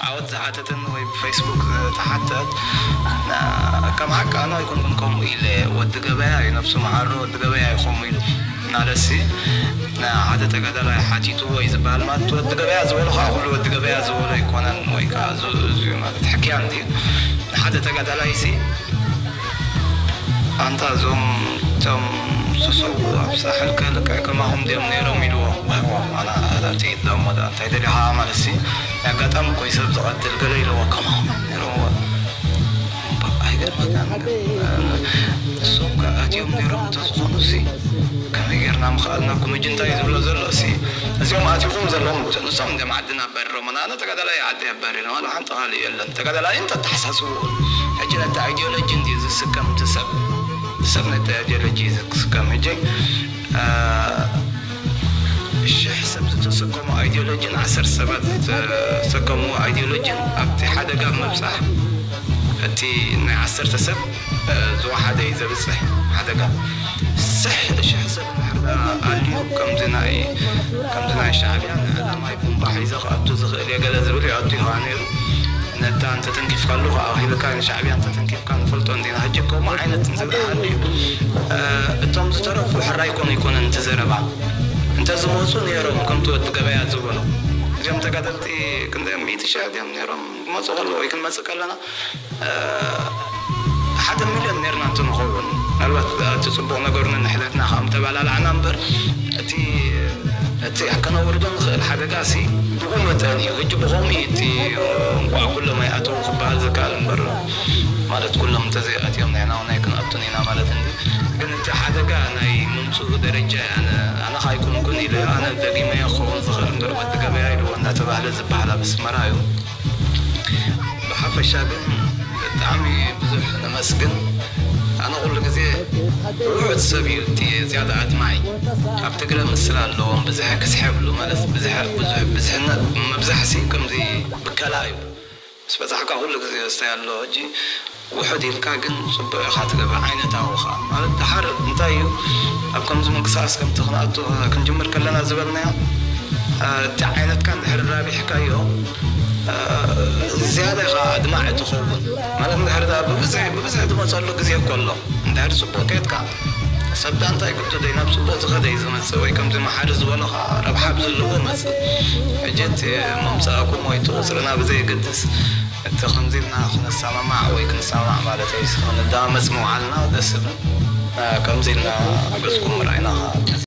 عاود تحدد إنه فيسبوك تحدد كمعك أنا يكون منكم إلى والدجاجة نفسه معرّو والدجاجة يخمين نارسي عادة كذا لا حاجته إذا بالمات والدجاجة زول خاول والدجاجة زول يكون ويكا زوج ما تحكي عندي عادة كذا لا يصير أنت زوم سووا بصح الكل كماهم ديال نيرو ميلو أنا هذا تيد دم هذا تيد اللي حامل السي لقيت أم كويس بتقعد القليل وكماهم نيرو هيدا مكان السوق أتيوم نيرو تصون السي كم يجرنا مخالنا كم يجنتا يزول زل السي اليوم أتيوم زلهم نسمع دم عدنا برا منا أنا تقدر لا يعدي برا ولا عن طالي إلا تقدر لا أنت تحسسه أجل التعدي ولا جندي زس كم تسب سبنا تاجر الجيزكس كامجي الشيح سبت سكم ايديولوجين عسر سبت سكم ايديولوجين ابتي حدا قام مبصح اتي عسر تسب زو حدا اذا بصح حدا قام صح الشيح سبت اليوم كم زناي شعبي انا ما يكون بحي زغ ابتو زغ اللي قال زولي ابتي هاني نتا انت تنكيف كان لغه او اذا كان شعبي انت تنكيف كان فلتون دينا هجكو ما عينت تنزل حالي التوم تترف وحرا يكون انت زربا انت زموسون يروم كم تو تقبيات زبلو اليوم تقدرتي كنت ميت شاد يوم يروم ما زغلو يكن ما سكلنا حتى مليون نيرنا تنغون الوقت تصبونا قرنا نحلتنا خام تبالا العنبر تي حكنا وردون الحاجة قاسي بقوم تاني ويجيب غميتي وكل ما يأتون قبال ذكاء المبرة مالت كل ما تزيئت يوم هنا ونايكن أبتنينا مالت عندي قلت حاجة قاني منصور درجة أنا خايكون كوني أنا الدقي ما يخون صغر مدرب الدقي وأنا تبع لزب على بس مرايو بحف الشابن عمي بزح نمسكن أنا أقول لك زي روح السبيل تي زيادة عاد معي أبتقرأ من السلال لون بزحك سحب له مالس بزحنا ما بزحسين كم زي بكلايو بس بزحك أقول لك زي السلال لوجي وحدي الكاجن صب خاطر بعينه تاوخا مال الحر نتايو أبكم زمن قصاص كم تخناتو كن جمر كلنا زبلنا تعينت كان حر رابي حكايو زيادة قاعد ما عد خوفن مالك ندهر ده ببزح ده ما صار له جزية كله ندهر سبوا كيت كا سبت أنت كنت دينا بسبوا تغدا إذا ما سوي كم زي ما حارس ولا خرب حبز اللي هو مس جت ممساكو ما يتوصلنا بزي قدس التخم زينا خن السما مع ويكن السما مع لا تيس خن الدام اسمه علنا دسم كم زينا بسكم رأينا